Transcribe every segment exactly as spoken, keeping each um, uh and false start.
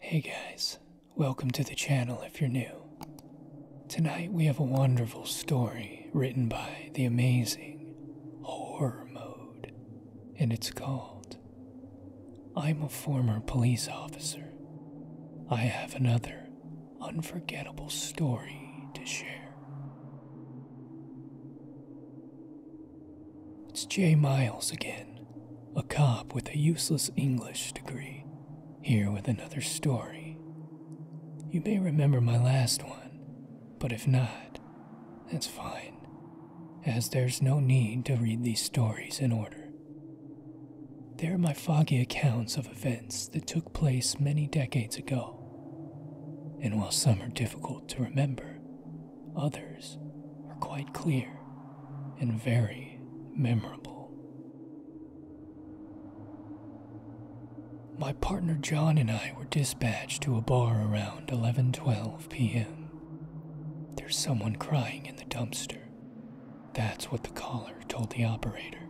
Hey guys, welcome to the channel if you're new. Tonight we have a wonderful story written by the amazing Horror Mode, and it's called I'm a Former Police Officer. I have another unforgettable story to share. It's Jay Miles again, a cop with a useless English degree, here with another story. You may remember my last one, but if not, that's fine, as there's no need to read these stories in order. They're my foggy accounts of events that took place many decades ago. And while some are difficult to remember, others are quite clear and very memorable. My partner John and I were dispatched to a bar around eleven twelve p m There's someone crying in the dumpster. That's what the caller told the operator.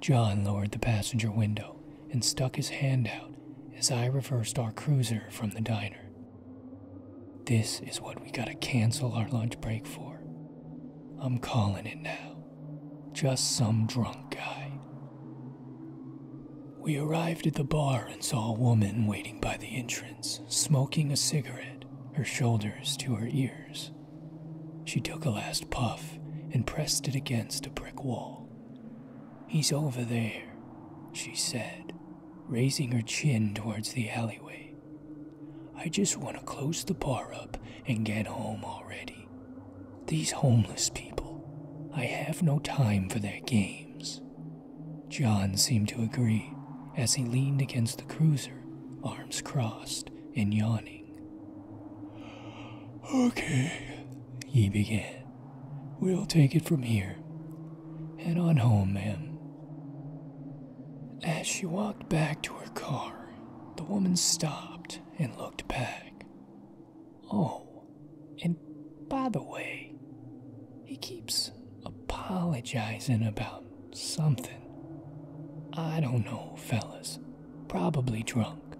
John lowered the passenger window and stuck his hand out as I reversed our cruiser from the diner. This is what we gotta cancel our lunch break for. I'm calling it now. Just some drunk guy. We arrived at the bar and saw a woman waiting by the entrance, smoking a cigarette, her shoulders to her ears. She took a last puff and pressed it against a brick wall. "He's over there," she said, raising her chin towards the alleyway. "I just want to close the bar up and get home already. These homeless people, I have no time for their games." John seemed to agree as he leaned against the cruiser, arms crossed and yawning. "Okay," he began. "We'll take it from here. Head on home, ma'am." As she walked back to her car, the woman stopped and looked back. "Oh, and by the way, he keeps apologizing about something. I don't know, fellas. Probably drunk,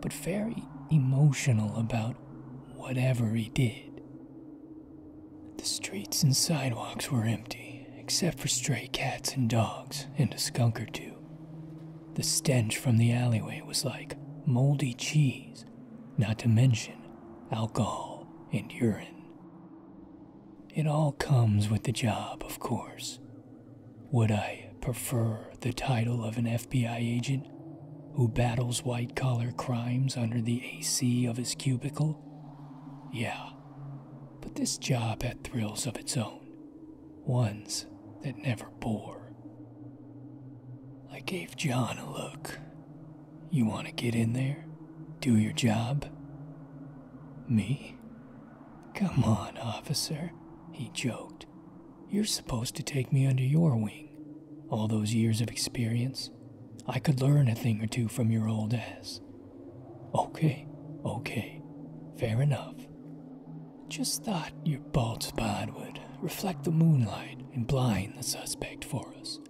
but very emotional about whatever he did." The streets and sidewalks were empty, except for stray cats and dogs and a skunk or two. The stench from the alleyway was like moldy cheese, not to mention alcohol and urine. It all comes with the job, of course. Would I prefer the title of an F B I agent who battles white-collar crimes under the A C of his cubicle? Yeah, but this job had thrills of its own, ones that never bore. I gave John a look. "You want to get in there? Do your job?" "Me? Come on, officer," he joked. "You're supposed to take me under your wing. All those years of experience. I could learn a thing or two from your old ass." "Okay, okay, fair enough. Just thought your bald spot would reflect the moonlight and blind the suspect for us.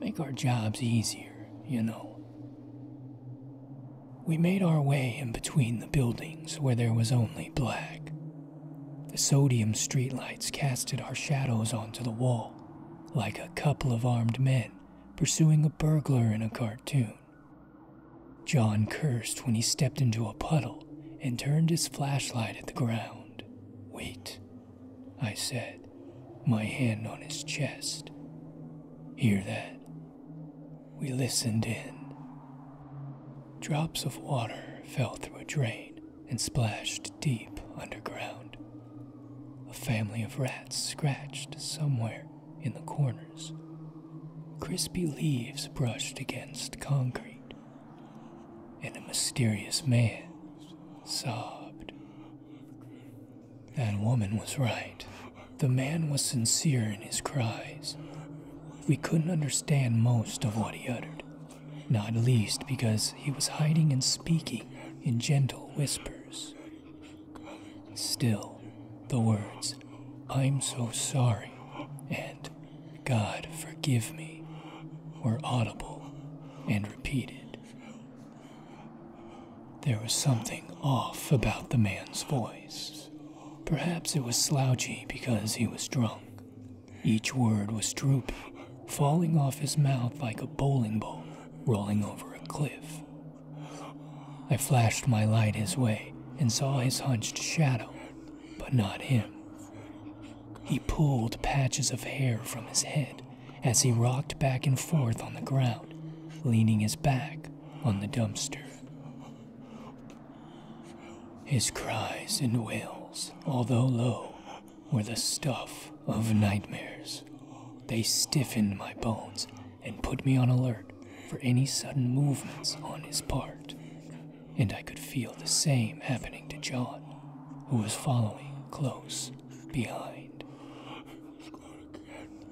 Make our jobs easier, you know." We made our way in between the buildings where there was only black. The sodium streetlights casted our shadows onto the wall, like a couple of armed men pursuing a burglar in a cartoon. John cursed when he stepped into a puddle and turned his flashlight at the ground. "Wait," I said, my hand on his chest. "Hear that?" We listened in. Drops of water fell through a drain and splashed deep underground. A family of rats scratched somewhere in the corners. Crispy leaves brushed against concrete, and a mysterious man sobbed. That woman was right. The man was sincere in his cries. We couldn't understand most of what he uttered. Not least because he was hiding and speaking in gentle whispers. Still, the words I'm so sorry, and God forgive me, were audible and repeated. There was something off about the man's voice. Perhaps it was slouchy because he was drunk. Each word was drooping, falling off his mouth like a bowling ball rolling over a cliff. I flashed my light his way and saw his hunched shadow, but not him. He pulled patches of hair from his head as he rocked back and forth on the ground, leaning his back on the dumpster. His cries and wails, although low, were the stuff of nightmares. They stiffened my bones and put me on alert for any sudden movements on his part, and I could feel the same happening to John, who was following close behind.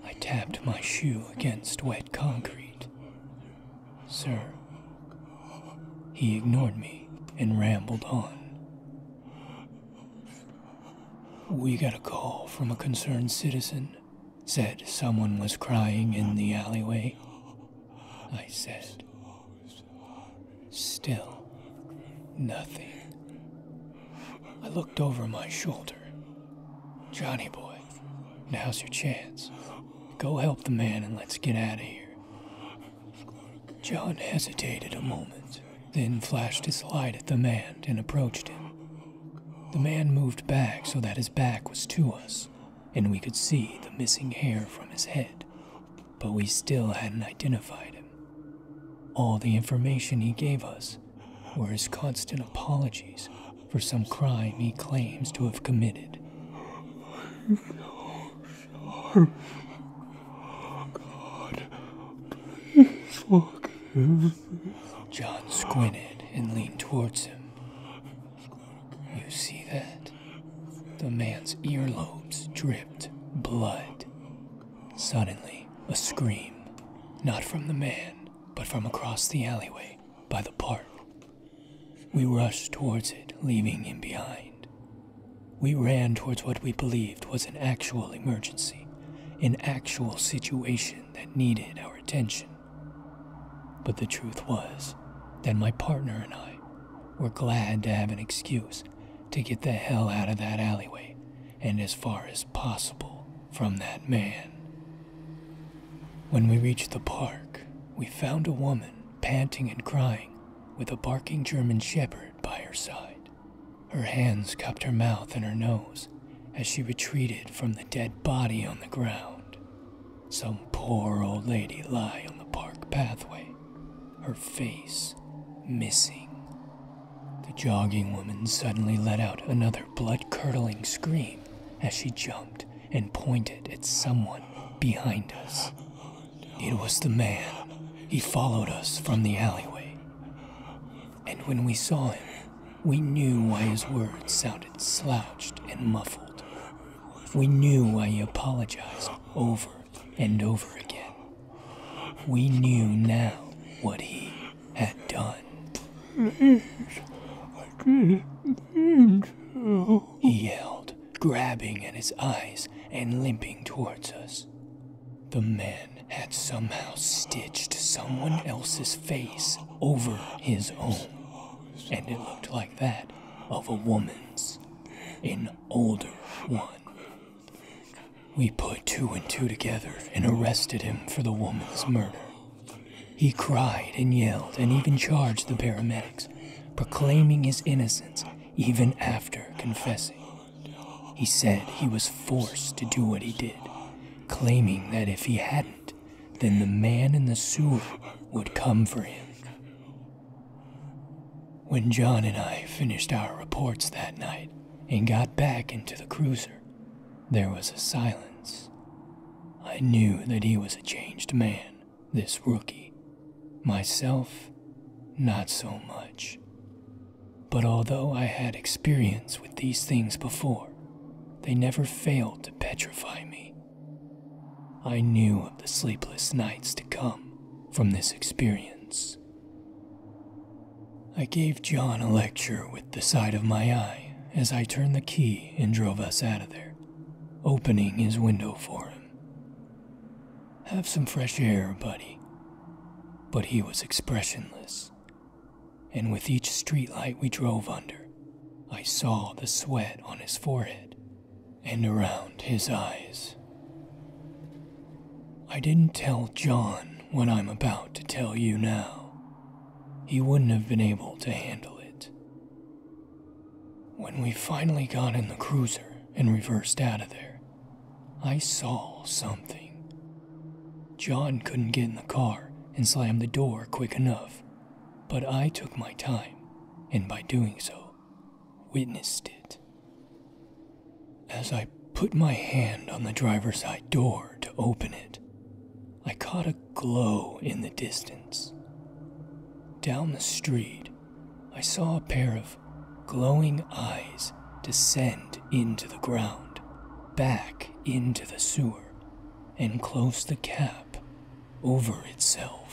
I tapped my shoe against wet concrete. "Sir." He ignored me and rambled on. "We got a call from a concerned citizen. Said someone was crying in the alleyway," I said. Still, nothing. I looked over my shoulder. "Johnny boy, now's your chance. Go help the man and let's get out of here." John hesitated a moment, then flashed his light at the man and approached him. The man moved back so that his back was to us, and we could see the missing hair from his head, but we still hadn't identified him. All the information he gave us were his constant apologies for some crime he claims to have committed. "I'm so sorry. God, please forgive me." John squinted and leaned towards him. "You see that?" The man's earlobes dripped blood. Suddenly, a scream, not from the man, but from across the alleyway by the park. We rushed towards it, leaving him behind. We ran towards what we believed was an actual emergency, an actual situation that needed our attention. But the truth was that my partner and I were glad to have an excuse to get the hell out of that alleyway and as far as possible from that man. When we reached the park, we found a woman panting and crying with a barking German shepherd by her side. Her hands cupped her mouth and her nose as she retreated from the dead body on the ground. Some poor old lady lay on the park pathway, her face missing. The jogging woman suddenly let out another blood-curdling scream as she jumped and pointed at someone behind us. It was the man. He followed us from the alleyway. And when we saw him, we knew why his words sounded slouched and muffled. We knew why he apologized over and over again. We knew now what he had done. He yelled, grabbing at his eyes and limping towards us. The man had somehow stitched someone else's face over his own, and it looked like that of a woman's, an older one. We put two and two together and arrested him for the woman's murder. He cried and yelled and even charged the paramedics, proclaiming his innocence even after confessing. He said he was forced to do what he did, claiming that if he hadn't, then the man in the sewer would come for him. When John and I finished our reports that night and got back into the cruiser, there was a silence. I knew that he was a changed man, this rookie. Myself, not so much. But although I had experience with these things before, they never failed to petrify me. I knew of the sleepless nights to come from this experience. I gave John a lecture with the side of my eye as I turned the key and drove us out of there, opening his window for him. Have some fresh air, buddy. But he was expressionless, and with each streetlight we drove under, I saw the sweat on his forehead and around his eyes. I didn't tell John what I'm about to tell you now. He wouldn't have been able to handle it. When we finally got in the cruiser and reversed out of there, I saw something. John couldn't get in the car and slam the door quick enough, but I took my time, and by doing so, witnessed it. As I put my hand on the driver's side door to open it, I caught a glow in the distance. Down the street, I saw a pair of glowing eyes descend into the ground, back into the sewer, and close the cap over itself.